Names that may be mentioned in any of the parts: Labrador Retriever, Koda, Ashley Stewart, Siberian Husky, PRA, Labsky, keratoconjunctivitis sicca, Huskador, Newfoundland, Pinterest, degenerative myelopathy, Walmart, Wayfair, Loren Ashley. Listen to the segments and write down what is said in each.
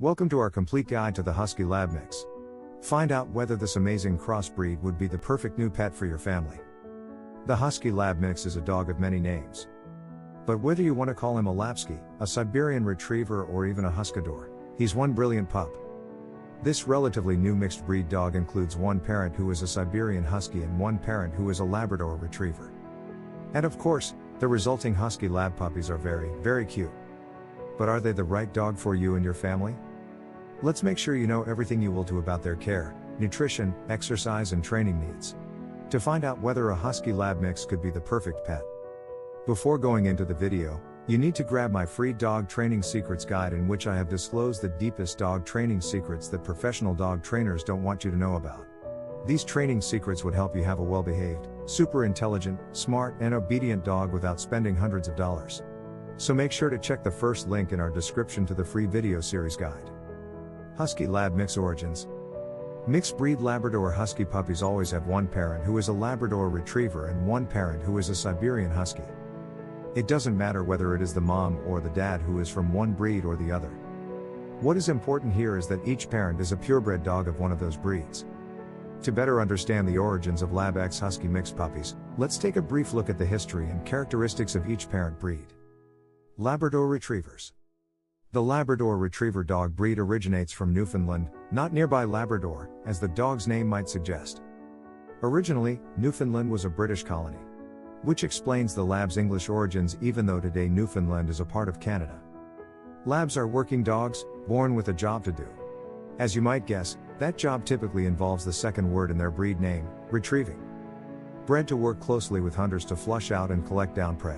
Welcome to our complete guide to the Husky Lab mix. Find out whether this amazing crossbreed would be the perfect new pet for your family. The Husky Lab mix is a dog of many names. But whether you want to call him a Labsky, a Siberian Retriever or even a Huskador, he's one brilliant pup. This relatively new mixed breed dog includes one parent who is a Siberian Husky and one parent who is a Labrador Retriever. And of course, the resulting Husky Lab puppies are very, very cute. But are they the right dog for you and your family? Let's make sure you know everything you will do about their care, nutrition, exercise and training needs, to find out whether a Husky Lab mix could be the perfect pet. Before going into the video, you need to grab my free dog training secrets guide in which I have disclosed the deepest dog training secrets that professional dog trainers don't want you to know about. These training secrets would help you have a well-behaved, super intelligent, smart and obedient dog without spending hundreds of dollars. So make sure to check the first link in our description to the free video series guide. Husky Lab mix origins. Mixed breed Labrador Husky puppies always have one parent who is a Labrador Retriever and one parent who is a Siberian Husky. It doesn't matter whether it is the mom or the dad who is from one breed or the other. What is important here is that each parent is a purebred dog of one of those breeds. To better understand the origins of Lab x Husky mixed puppies, let's take a brief look at the history and characteristics of each parent breed. Labrador Retrievers. The Labrador Retriever dog breed originates from Newfoundland, not nearby Labrador, as the dog's name might suggest. Originally, Newfoundland was a British colony, which explains the Lab's English origins even though today Newfoundland is a part of Canada. Labs are working dogs, born with a job to do. As you might guess, that job typically involves the second word in their breed name, retrieving. Bred to work closely with hunters to flush out and collect down prey.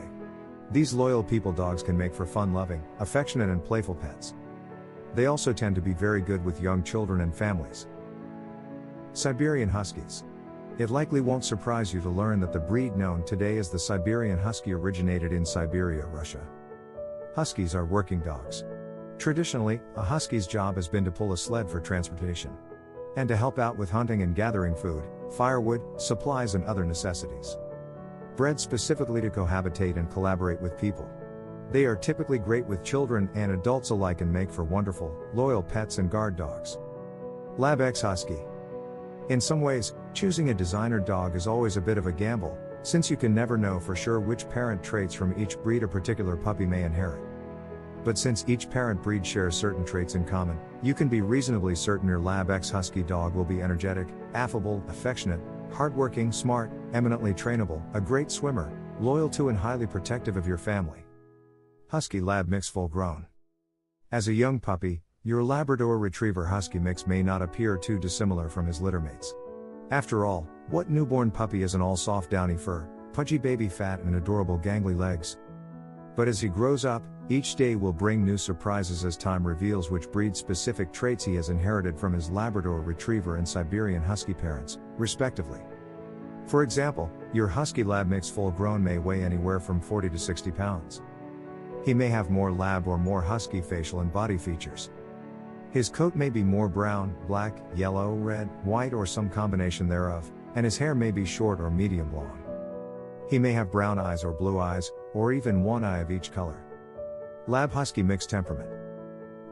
These loyal people dogs can make for fun-loving, affectionate and playful pets. They also tend to be very good with young children and families. Siberian Huskies. It likely won't surprise you to learn that the breed known today as the Siberian Husky originated in Siberia, Russia. Huskies are working dogs. Traditionally, a Husky's job has been to pull a sled for transportation, and to help out with hunting and gathering food, firewood, supplies and other necessities. Bred specifically to cohabitate and collaborate with people. They are typically great with children and adults alike and make for wonderful, loyal pets and guard dogs. Lab x Husky. In some ways, choosing a designer dog is always a bit of a gamble, since you can never know for sure which parent traits from each breed a particular puppy may inherit. But since each parent breed shares certain traits in common, you can be reasonably certain your Lab x Husky dog will be energetic, affable, affectionate, hardworking, smart, eminently trainable, a great swimmer, loyal to and highly protective of your family. Husky Lab mix full grown. As a young puppy, your Labrador Retriever Husky mix may not appear too dissimilar from his littermates. After all, what newborn puppy isn't all soft downy fur, pudgy baby fat and adorable gangly legs? But as he grows up, each day will bring new surprises as time reveals which breed-specific traits he has inherited from his Labrador Retriever and Siberian Husky parents, respectively. For example, your Husky Lab mix full-grown may weigh anywhere from 40 to 60 pounds. He may have more Lab or more Husky facial and body features. His coat may be more brown, black, yellow, red, white or some combination thereof, and his hair may be short or medium long. He may have brown eyes or blue eyes, or even one eye of each color. Lab Husky mixed temperament.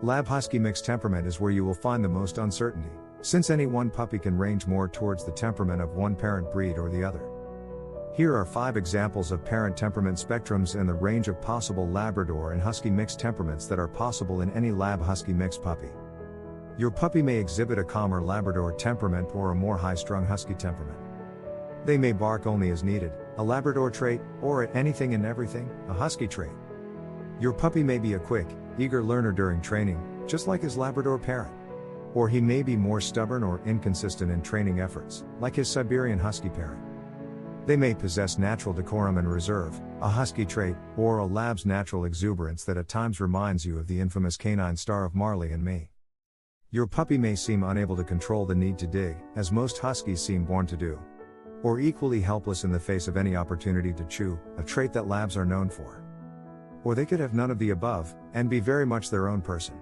Lab Husky mixed temperament is where you will find the most uncertainty, since any one puppy can range more towards the temperament of one parent breed or the other. Here are 5 examples of parent temperament spectrums and the range of possible Labrador and Husky mixed temperaments that are possible in any Lab Husky mixed puppy. Your puppy may exhibit a calmer Labrador temperament or a more high-strung Husky temperament. They may bark only as needed, a Labrador trait, or at anything and everything, a Husky trait. Your puppy may be a quick, eager learner during training, just like his Labrador parent. Or he may be more stubborn or inconsistent in training efforts, like his Siberian Husky parent. They may possess natural decorum and reserve, a Husky trait, or a Lab's natural exuberance that at times reminds you of the infamous canine star of Marley and Me. Your puppy may seem unable to control the need to dig, as most Huskies seem born to do. Or equally helpless in the face of any opportunity to chew, a trait that Labs are known for. Or they could have none of the above, and be very much their own person.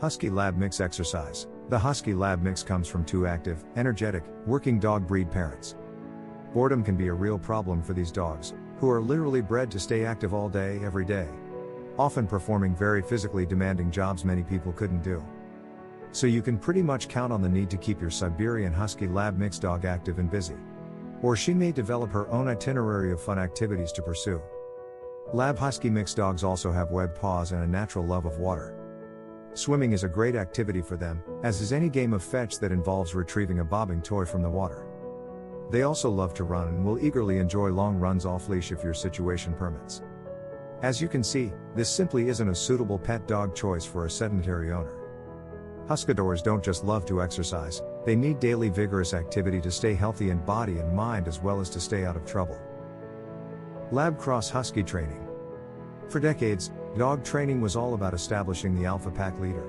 Husky Lab mix exercise. The Husky Lab mix comes from 2 active, energetic, working dog breed parents. Boredom can be a real problem for these dogs, who are literally bred to stay active all day, every day. often performing very physically demanding jobs many people couldn't do. So you can pretty much count on the need to keep your Siberian Husky lab mix dog active and busy. Or she may develop her own itinerary of fun activities to pursue. Lab Husky mix dogs also have webbed paws and a natural love of water. Swimming is a great activity for them, as is any game of fetch that involves retrieving a bobbing toy from the water. They also love to run and will eagerly enjoy long runs off-leash if your situation permits. As you can see, this simply isn't a suitable pet dog choice for a sedentary owner. Huscadors don't just love to exercise, they need daily vigorous activity to stay healthy in body and mind as well as to stay out of trouble. Lab Cross Husky Training. For decades, dog training was all about establishing the alpha pack leader.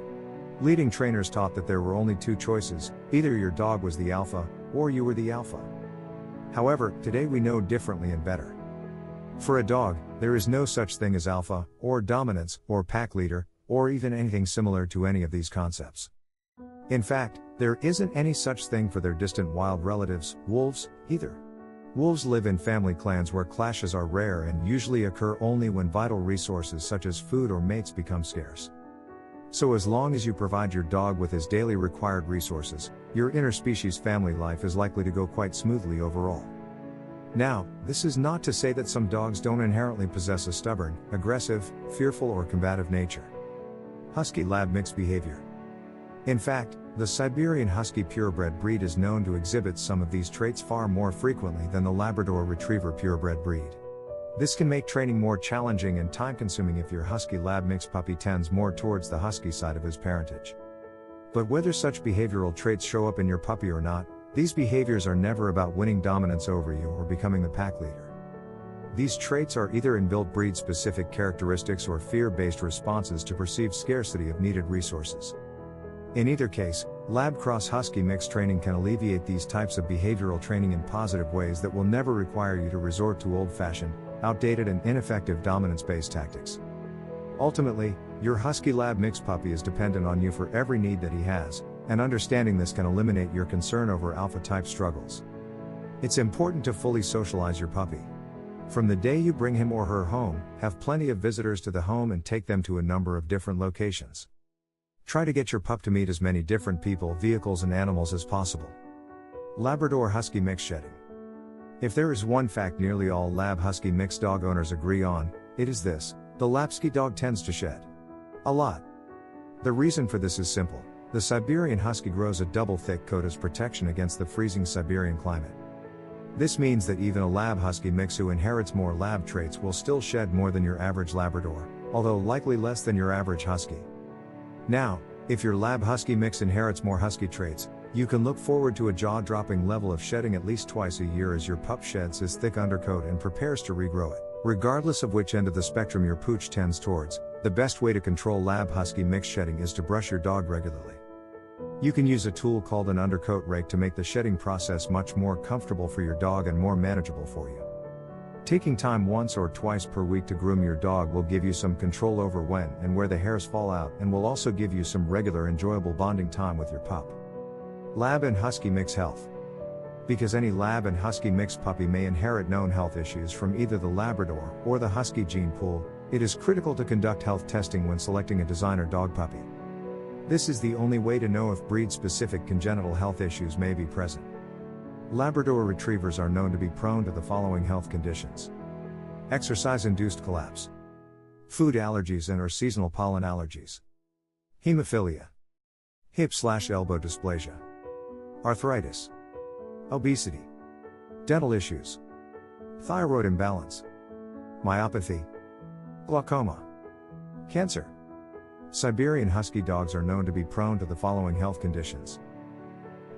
Leading trainers taught that there were only two choices, either your dog was the alpha, or you were the alpha. However, today we know differently and better. For a dog, there is no such thing as alpha, or dominance, or pack leader, or even anything similar to any of these concepts. In fact, there isn't any such thing for their distant wild relatives, wolves, either. Wolves live in family clans where clashes are rare and usually occur only when vital resources such as food or mates become scarce. So as long as you provide your dog with his daily required resources, your interspecies family life is likely to go quite smoothly overall. Now, this is not to say that some dogs don't inherently possess a stubborn, aggressive, fearful or combative nature. Husky lab mix behavior. In fact, the Siberian Husky purebred breed is known to exhibit some of these traits far more frequently than the Labrador Retriever purebred breed. This can make training more challenging and time-consuming if your Husky lab mix puppy tends more towards the Husky side of his parentage. But whether such behavioral traits show up in your puppy or not, these behaviors are never about winning dominance over you or becoming the pack leader. These traits are either inbuilt breed-specific characteristics or fear-based responses to perceived scarcity of needed resources. In either case, Lab Cross Husky mix training can alleviate these types of behavioral training in positive ways that will never require you to resort to old-fashioned, outdated and ineffective dominance-based tactics. Ultimately, your Husky lab mix puppy is dependent on you for every need that he has, and understanding this can eliminate your concern over alpha-type struggles. It's important to fully socialize your puppy. From the day you bring him or her home, have plenty of visitors to the home and take them to a number of different locations. Try to get your pup to meet as many different people, vehicles and animals as possible. Labrador Husky mix shedding. If there is one fact nearly all Lab Husky mix dog owners agree on, it is this: the Labsky dog tends to shed. A lot. The reason for this is simple. The Siberian Husky grows a double thick coat as protection against the freezing Siberian climate. This means that even a Lab Husky mix who inherits more lab traits will still shed more than your average Labrador, although likely less than your average Husky. Now, if your Lab Husky mix inherits more Husky traits, you can look forward to a jaw-dropping level of shedding at least twice a year as your pup sheds his thick undercoat and prepares to regrow it. Regardless of which end of the spectrum your pooch tends towards, the best way to control Lab Husky mix shedding is to brush your dog regularly. You can use a tool called an undercoat rake to make the shedding process much more comfortable for your dog and more manageable for you. Taking time once or twice per week to groom your dog will give you some control over when and where the hairs fall out and will also give you some regular enjoyable bonding time with your pup. Lab and Husky mix health. Because any Lab and Husky mix puppy may inherit known health issues from either the Labrador or the Husky gene pool, it is critical to conduct health testing when selecting a designer dog puppy. This is the only way to know if breed-specific congenital health issues may be present. Labrador Retrievers are known to be prone to the following health conditions: exercise-induced collapse, food allergies and/or seasonal pollen allergies, hemophilia, hip/elbow dysplasia, arthritis, obesity, dental issues, thyroid imbalance, myopathy, glaucoma, cancer. Siberian Husky dogs are known to be prone to the following health conditions.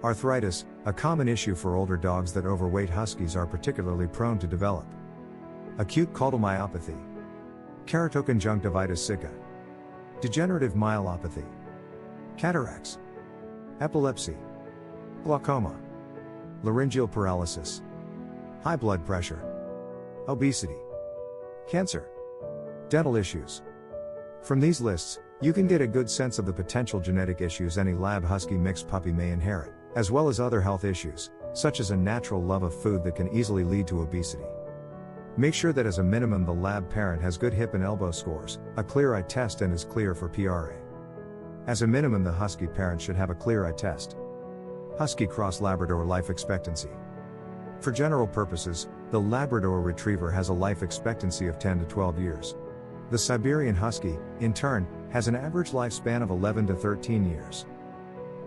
Arthritis, a common issue for older dogs that overweight Huskies are particularly prone to develop. Acute caudal myopathy. Keratoconjunctivitis sicca. Degenerative myelopathy. Cataracts. Epilepsy. Glaucoma. Laryngeal paralysis. High blood pressure. Obesity. Cancer. Dental issues. From these lists, you can get a good sense of the potential genetic issues any Lab Husky mix puppy may inherit, as well as other health issues, such as a natural love of food that can easily lead to obesity. Make sure that as a minimum the lab parent has good hip and elbow scores, a clear eye test and is clear for PRA. As a minimum the Husky parent should have a clear eye test. Husky cross Labrador life expectancy. For general purposes, the Labrador Retriever has a life expectancy of 10 to 12 years. The Siberian Husky, in turn, has an average lifespan of 11 to 13 years.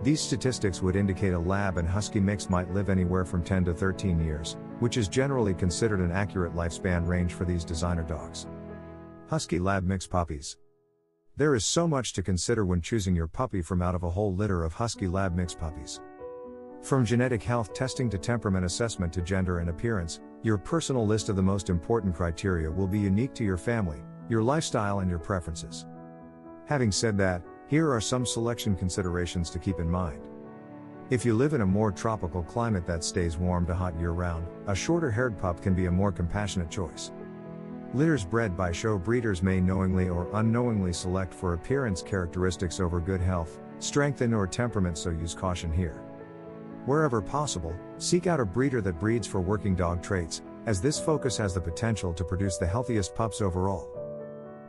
These statistics would indicate a Lab and Husky mix might live anywhere from 10 to 13 years, which is generally considered an accurate lifespan range for these designer dogs. Husky Lab mix puppies. There is so much to consider when choosing your puppy from out of a whole litter of Husky Lab mix puppies. From genetic health testing to temperament assessment to gender and appearance, your personal list of the most important criteria will be unique to your family, your lifestyle and your preferences. Having said that, here are some selection considerations to keep in mind. If you live in a more tropical climate that stays warm to hot year-round, a shorter-haired pup can be a more compassionate choice. Litters bred by show breeders may knowingly or unknowingly select for appearance characteristics over good health, strength and/or temperament, so use caution here. Wherever possible, seek out a breeder that breeds for working dog traits, as this focus has the potential to produce the healthiest pups overall.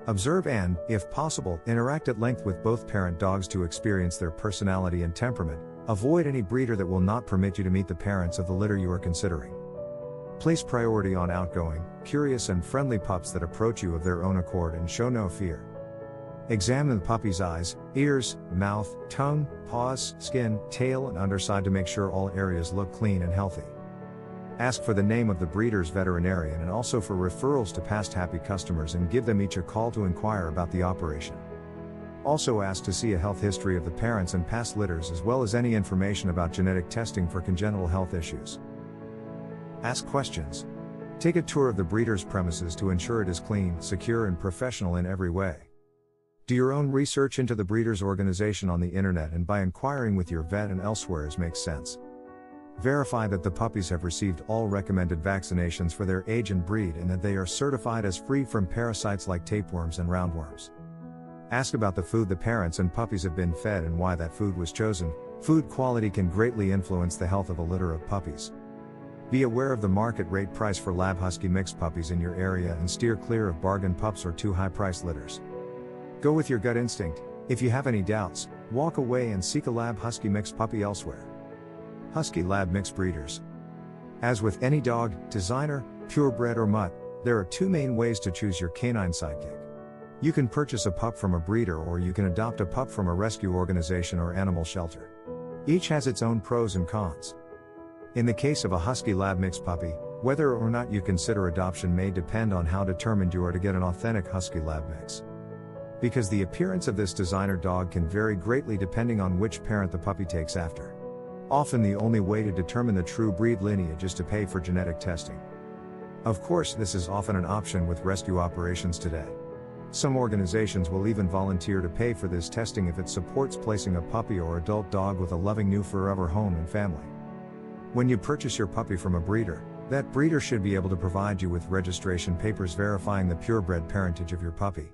Observe and, if possible, interact at length with both parent dogs to experience their personality and temperament. Avoid any breeder that will not permit you to meet the parents of the litter you are considering. Place priority on outgoing, curious and friendly pups that approach you of their own accord and show no fear. Examine the puppy's eyes, ears, mouth, tongue, paws, skin, tail and underside to make sure all areas look clean and healthy. Ask for the name of the breeder's veterinarian and also for referrals to past happy customers and give them each a call to inquire about the operation. Also ask to see a health history of the parents and past litters as well as any information about genetic testing for congenital health issues. Ask questions. Take a tour of the breeder's premises to ensure it is clean, secure and professional in every way. Do your own research into the breeder's organization on the internet and by inquiring with your vet and elsewhere as makes sense. Verify that the puppies have received all recommended vaccinations for their age and breed and that they are certified as free from parasites like tapeworms and roundworms. Ask about the food the parents and puppies have been fed and why that food was chosen. Food quality can greatly influence the health of a litter of puppies. Be aware of the market rate price for Lab Husky mix puppies in your area and steer clear of bargain pups or too high price litters. Go with your gut instinct. If you have any doubts, walk away and seek a Lab Husky mix puppy elsewhere. Husky Lab mix breeders. As with any dog, designer, purebred or mutt, there are two main ways to choose your canine sidekick. You can purchase a pup from a breeder or you can adopt a pup from a rescue organization or animal shelter. Each has its own pros and cons. In the case of a Husky Lab mix puppy, whether or not you consider adoption may depend on how determined you are to get an authentic Husky Lab mix. Because the appearance of this designer dog can vary greatly depending on which parent the puppy takes after. Often the only way to determine the true breed lineage is to pay for genetic testing. Of course, this is often an option with rescue operations today. Some organizations will even volunteer to pay for this testing if it supports placing a puppy or adult dog with a loving new forever home and family. When you purchase your puppy from a breeder, that breeder should be able to provide you with registration papers verifying the purebred parentage of your puppy.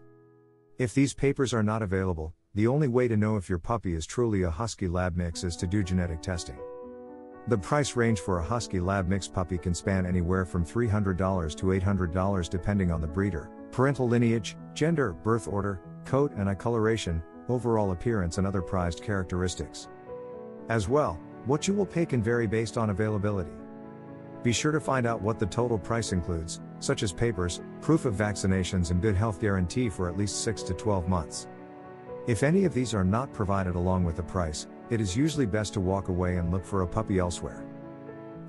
If these papers are not available, the only way to know if your puppy is truly a Husky Lab mix is to do genetic testing. The price range for a Husky Lab mix puppy can span anywhere from $300 to $800 depending on the breeder, parental lineage, gender, birth order, coat and eye coloration, overall appearance and other prized characteristics. As well, what you will pay can vary based on availability. Be sure to find out what the total price includes, such as papers, proof of vaccinations and good health guarantee for at least 6 to 12 months. If any of these are not provided along with the price, it is usually best to walk away and look for a puppy elsewhere.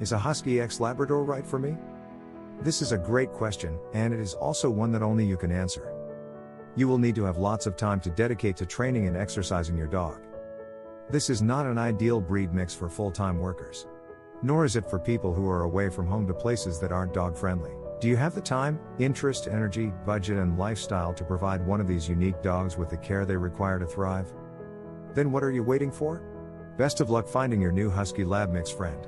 Is a Husky x Labrador right for me? This is a great question, and it is also one that only you can answer. You will need to have lots of time to dedicate to training and exercising your dog. This is not an ideal breed mix for full-time workers. Nor is it for people who are away from home to places that aren't dog-friendly. Do you have the time, interest, energy, budget and lifestyle to provide one of these unique dogs with the care they require to thrive? Then what are you waiting for? Best of luck finding your new Husky Lab mix friend.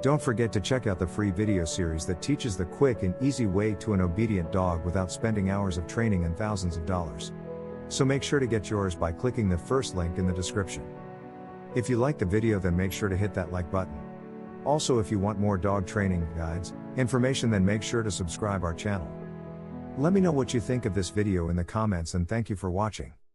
Don't forget to check out the free video series that teaches the quick and easy way to an obedient dog without spending hours of training and thousands of dollars. So make sure to get yours by clicking the first link in the description. If you like the video, then make sure to hit that like button. Also, if you want more dog training, guides, information, then make sure to subscribe our channel. Let me know what you think of this video in the comments, and thank you for watching.